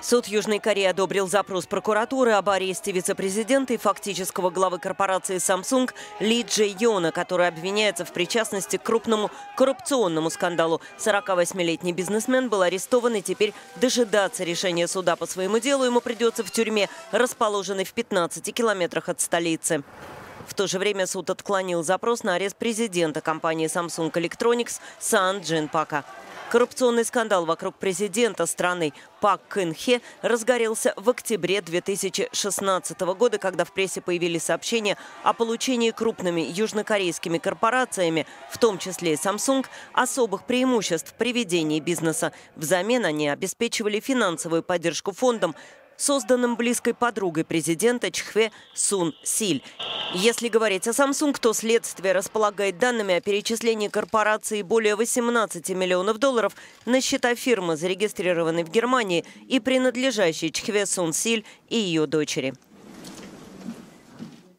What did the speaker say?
Суд Южной Кореи одобрил запрос прокуратуры об аресте вице-президента и фактического главы корпорации Samsung Ли Чжэ Йона, который обвиняется в причастности к крупному коррупционному скандалу. 48-летний бизнесмен был арестован, и теперь дожидаться решения суда по своему делу ему придется в тюрьме, расположенной в 15 километрах от столицы. В то же время суд отклонил запрос на арест президента компании Samsung Electronics Сан Джин Пака. Коррупционный скандал вокруг президента страны Пак Кын Хе разгорелся в октябре 2016 года, когда в прессе появились сообщения о получении крупными южнокорейскими корпорациями, в том числе и Samsung, особых преимуществ при ведении бизнеса. Взамен они обеспечивали финансовую поддержку фондам, созданным близкой подругой президента Чхве Сун Силь. Если говорить о Samsung, то следствие располагает данными о перечислении корпорации более 18 миллионов долларов на счета фирмы, зарегистрированной в Германии и принадлежащей Чхве Сун Силь и ее дочери.